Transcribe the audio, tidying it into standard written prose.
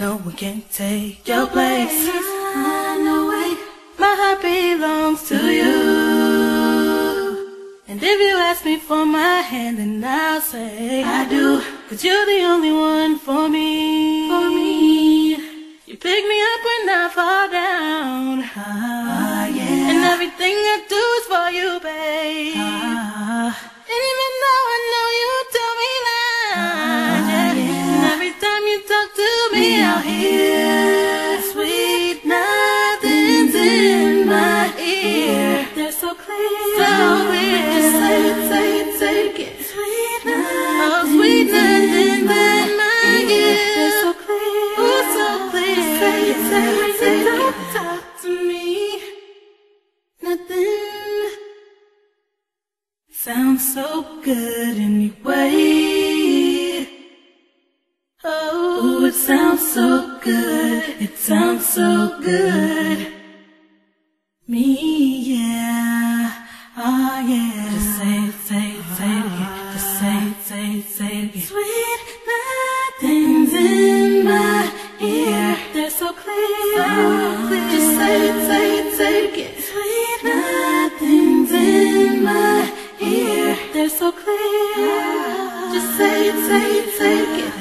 No one can take your place. I know it. My heart belongs to you. And if you ask me for my hand, then I'll say I do. Cause you're the only one for me. For me. You pick me up when I fall down. Ah, yeah. And everything I do is for you, babe. Ah. And even though I know you tell me lies, yeah. Yeah. And every time you talk to me, I'll hear sweet nothings in my ear. They're so clear, so clear. Just say it, say it, take it. Sweet nothings, oh, sweet nothings in my ear. They're so clear, oh, so clear. Just say it, say it, take it. Don't talk to me. Nothing sounds so good anyway. Oh, it sounds so good. It sounds so good. Me, yeah. Ah, yeah. Just say it, say it, say it. Yeah. Just say it, say it, say it. Yeah. Sweet nothings in my ear. They're so clear. So clear. Just say it, say it, say it. Yeah. Sweet nothings in my ear. They're so clear. Just say it, say it, say it.